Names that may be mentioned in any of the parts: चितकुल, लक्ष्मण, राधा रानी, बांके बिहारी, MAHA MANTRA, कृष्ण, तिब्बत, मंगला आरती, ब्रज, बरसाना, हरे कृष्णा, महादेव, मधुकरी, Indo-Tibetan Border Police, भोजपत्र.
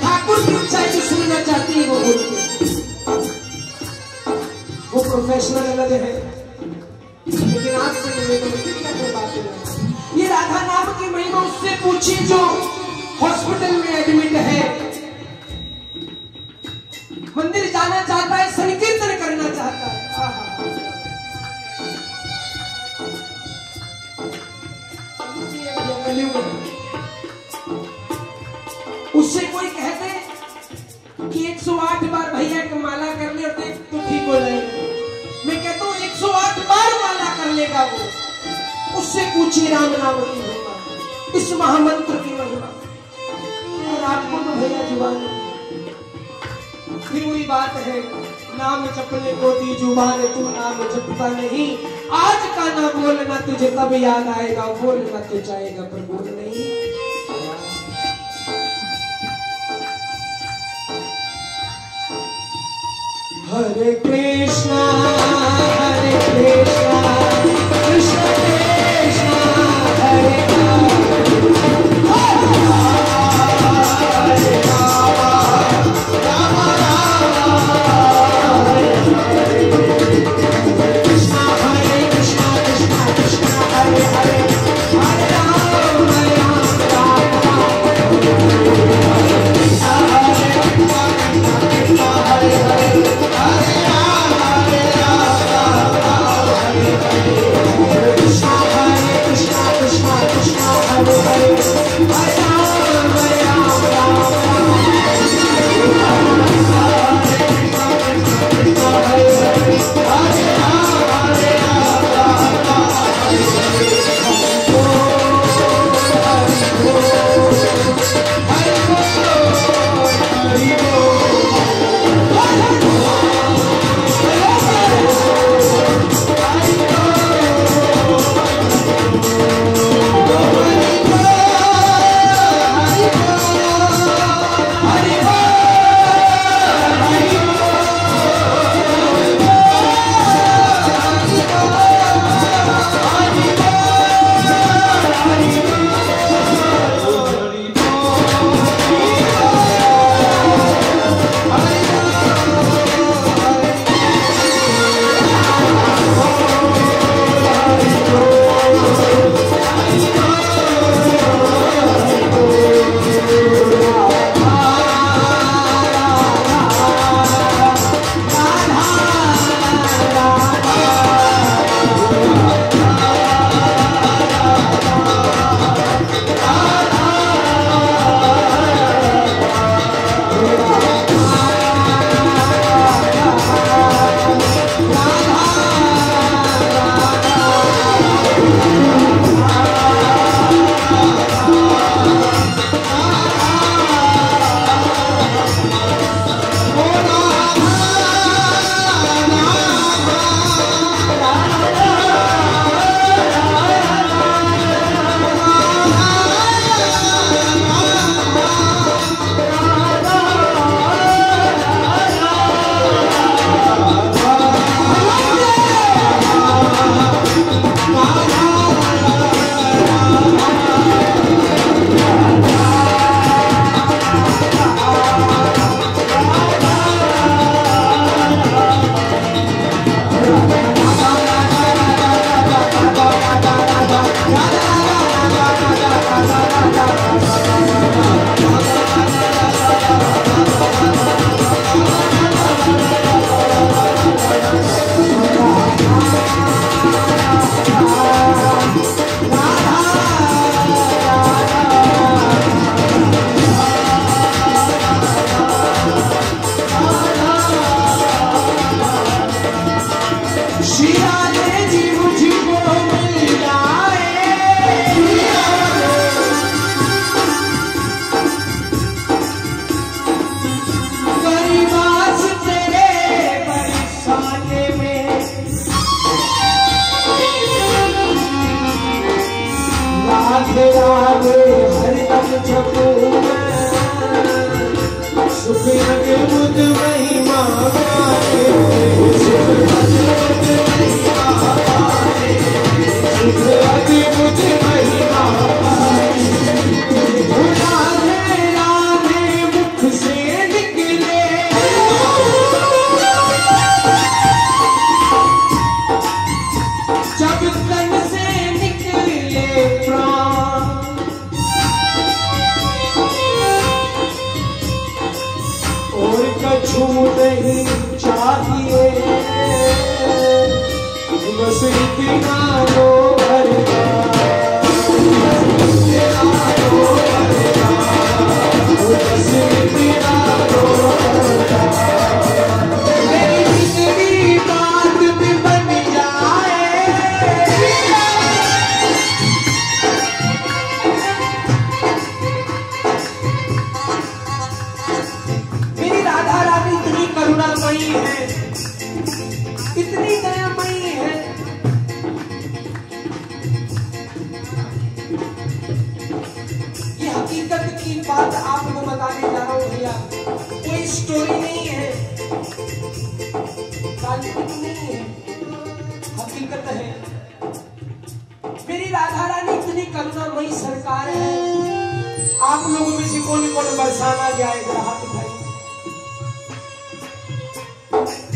ठाकुर की ऊंचाई को सुनना चाहते ईश्वर अलग है, लेकिन आपसे निवेदन है कि अपने बातें ये राधा नाम की महिमा उससे पूछिए जो हॉस्पिटल में एडमिट है, मंदिर जाना चाहता है, संकीर्तन करना चाहता है। उससे कोई कहते कि 108 बार भैया की माला कर ले और तो ठीक हो जाएगा, मैं कहता हूँ 108 बार माला कर लेगा वो। उससे पूछिए राम नाम की महिमा, इस महामंत्र की महिमा। और आपको तो भैया जुबान, फिर वही बात है, नाम जपने को दी जुबान तू नाम जपता नहीं, आज का ना बोलना तुझे तब याद आएगा, बोलना तो चाहेगा पर बोल नहीं। हरे कृष्णा हरे कृष्णा कृष्ण कृष्णा हरे छूट ही चाहिए बस इतना दो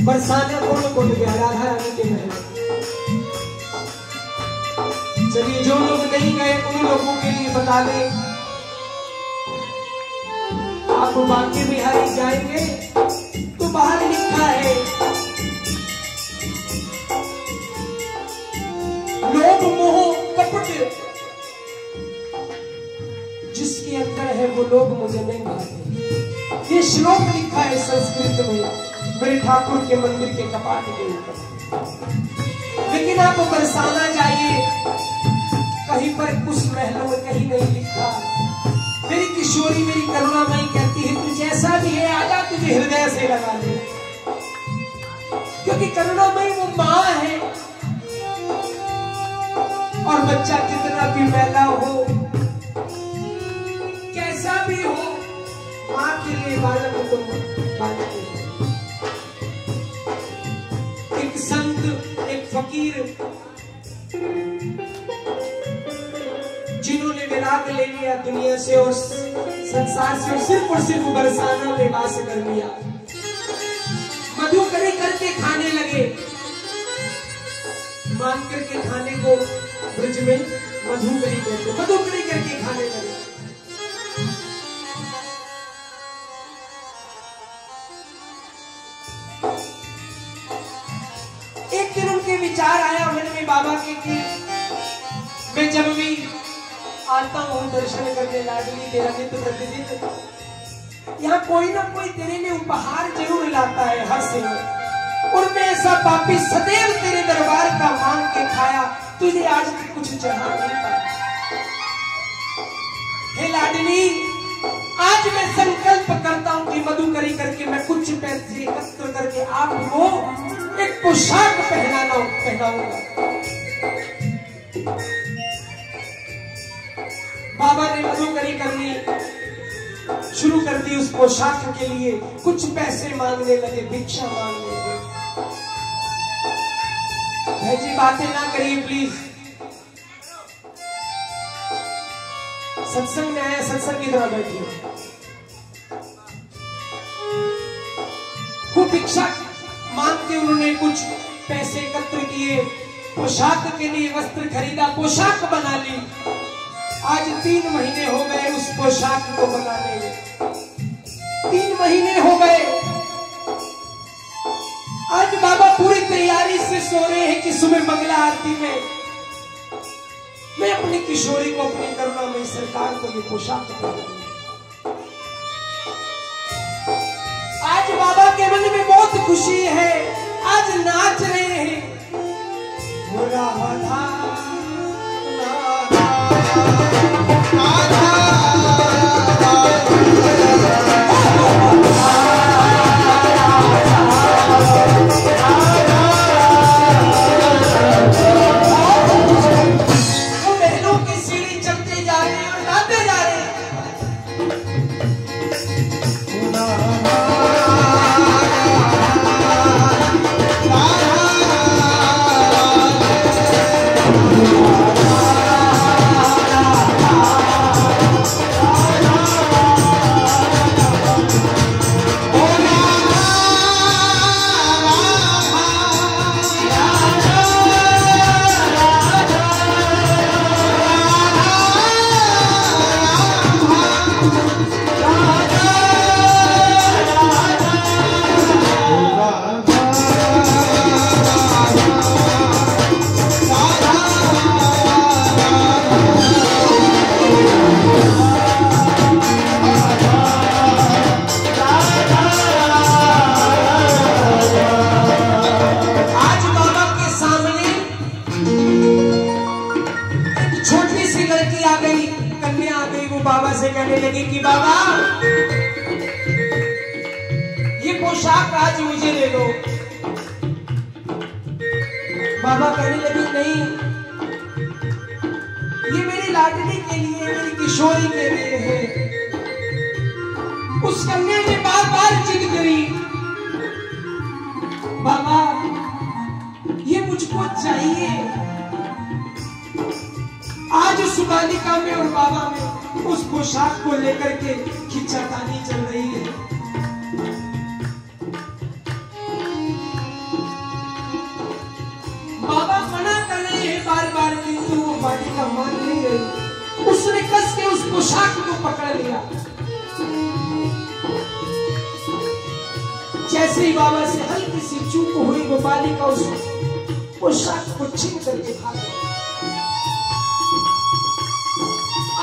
बरसाना कौन गया राधा रानी के महल। चलिए जो लोग नहीं गए उन लोगों के लिए बता दें, आप बांके बिहारी जाएंगे तो बाहर लिखा है लोभ मोह कपट जिसके अंदर है वो लोग मुझे नहीं भाते। ये श्लोक लिखा है संस्कृत में मेरे ठाकुर के मंदिर के कपाट के ऊपर। लेकिन आप बरसाना जाइए, कहीं पर कुछ महलों में कहीं नहीं लिखा। मेरी किशोरी मेरी करुणामयी कहती है तू जैसा भी है आजा तुझे हृदय से लगा दे, क्योंकि करुणामयी वो माँ है और बच्चा कितना भी मैला हो कैसा भी हो माँ के लिए बालक को बालक है। एक फकीर जिन्होंने विराग ले लिया दुनिया से और संसार से और सिर्फ बरसाना में वास कर लिया, मधु करे करके खाने लगे, मान करके खाने को ब्रज में मधुकरी करके खाने लगे। विचार आया मन में बाबा के कि मैं जब भी आता हूँ दर्शन करने लाडली तेरा नित्य प्रतिदिन, यहाँ कोई ना कोई तेरे लिए उपहार जरूर लाता है हर समय, और मैं ऐसा पापी सदैव तेरे दरबार का मांग के खाया तुझे आज भी कुछ जहाँ नहीं पाया। हे लाडली आज मैं संकल्प करता हूँ कि मधुकरी करके मैं कुछ पैसे एकत्र करके आपको एक पोशाक पहनाऊंगा। बाबा ने मधुकरी करनी शुरू कर दी, उस पोशाक के लिए कुछ पैसे मांगने लगे, भिक्षा मांगने लगे। भाई जी बातें ना करिए प्लीज, सत्संग में आया सत्संग की तरह बैठी। खूब भिक्षा मांगते उन्होंने कुछ पैसे एकत्र किए, पोशाक के लिए वस्त्र खरीदा, पोशाक बना ली। आज 3 महीने हो गए उस पोशाक को बनाने में, 3 महीने हो गए। आज बाबा पूरी तैयारी से सो रहे हैं कि सुबह मंगला आरती में मैं अपनी किशोरी को अपनी करुणामयी सरकार को ये पोशाक पहनाऊंगा। आज बाबा के मन में बहुत खुशी है, आज नाच रहे हैं हो राधा। कहा जी मुझे ले लो। बाबा कहने लगी नहीं, ये मेरी लाडली के लिए, मेरी किशोरी के लिए है। उस कन्या ने बार बार जिद करी, बाबा ये मुझको चाहिए। आज उस बालिका में और बाबा में उस पोशाक को लेकर के खिंचातानी चल रही है। बाबा मना कर रहे हैं बार बार, किंतु वो बालिका मान नहीं रही। उसने कस के उस पोशाक को पकड़ लिया। जैसे ही बाबा से हल्की सी चूक हुई, वो बालिका उस पोशाक को छीन करके भाग गई।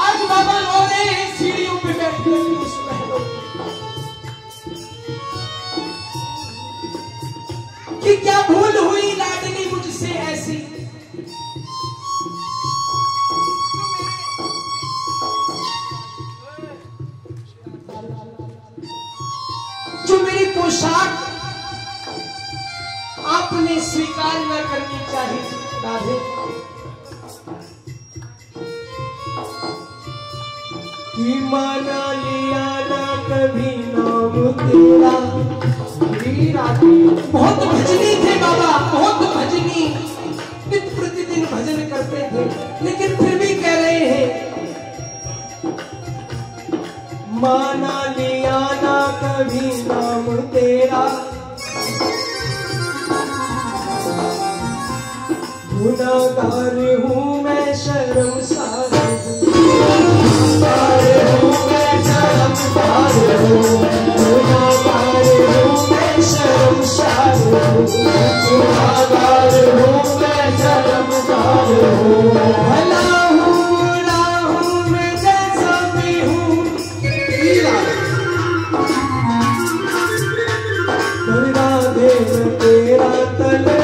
आज बाबा रो रहे हैं सीढ़ियों पे बैठ कर उस महलों कि क्या भूल हुई लाडली मुझसे ऐसी। आपने स्वीकार न करनी चाहिए राधे, कि माना लिया ना कभी नाम तेरा। बहुत भजनी थे बाबा, बहुत भजनी, नित्य प्रतिदिन भजन करते थे, लेकिन फिर भी कह रहे हैं माना लिया ना कभी नाम तेरा। गुनाहगार हूँ मैं, शर्मसार हूँ, गुनाहगार हूँ मैं, शर्मसार हूँ, गुनाहगार हूँ मैं, शर्मसार हूँ, गुनाहगार हूँ मैं, शर्मसार हूँ। भला हूँ ना हूँ मैं, जैसा भी हूँ तेरा देव तेरा तलवार।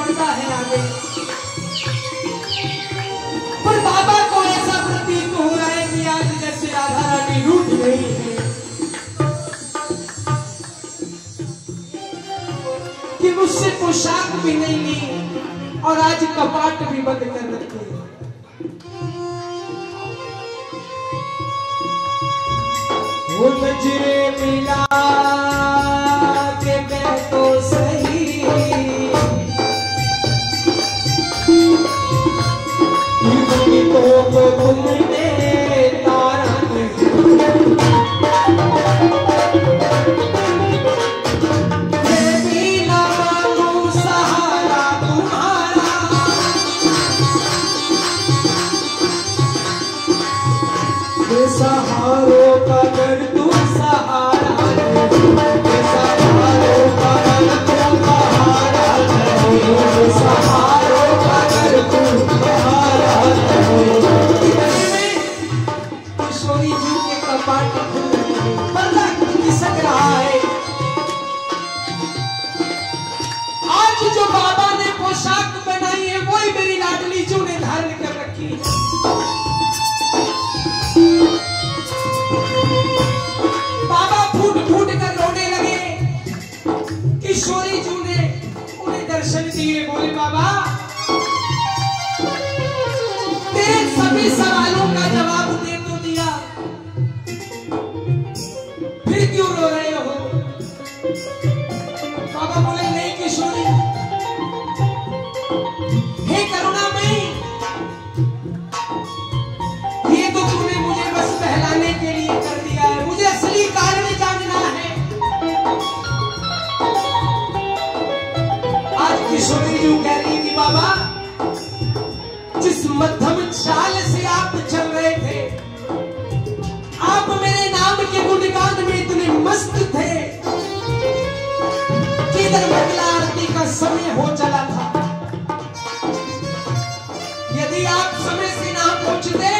बढ़ता है आगे। पर बाबा को ऐसा प्रतीत हो रहा है कि आज जैसे राधा रानी रूठ गई है, कि मुझसे पोशाक भी नहीं ली और आज कपाट भी बंद कर रखे। वो नजरे मिला तो तुमने तारा बिना सहारा तुम्हारा सहारों का कर तुम सहारा सवालों का जवाब दे तो दिया, फिर क्यों रो रहे हो? बाबा बोले नहीं किशोरी, हे करुणामयी, ये तो तूने मुझे बस बहलाने के लिए कर दिया है, मुझे असली कारण जानना है। आज किशोरी जो कह रही थी बाबा, जिस मध्यम चाल से आप चल रहे थे, आप मेरे नाम के गुणगान में इतने मस्त थे कि इधर मंगला आरती का समय हो चला था। यदि आप समय से ना पहुंचते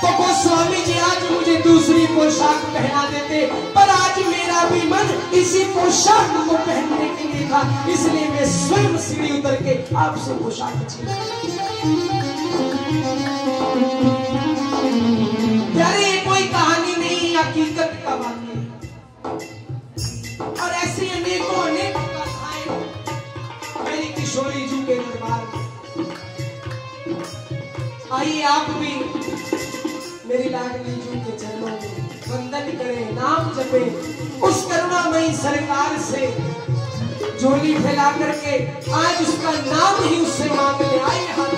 तो गोस्वामी जी आज मुझे दूसरी पोशाक पहना देते, पर आज मेरा भी मन इसी पोशाक को पहनने के लिए था, इसलिए मैं स्वयं सीढ़ी उतर के आपसे पोशाक छीनी। यार ये कोई कहानी नहीं, हकीकत का वाक्य है। और ऐसी अनेकों अनेक कथाएं मेरी किशोरी जी के दरबार में। आइए आप भी मेरी लाडली जी के चरणों में वंदन करें, नाम जपें, उस करुणामयी सरकार से झोली फैला करके आज उसका नाम ही उससे मांग ले। आइए हाथ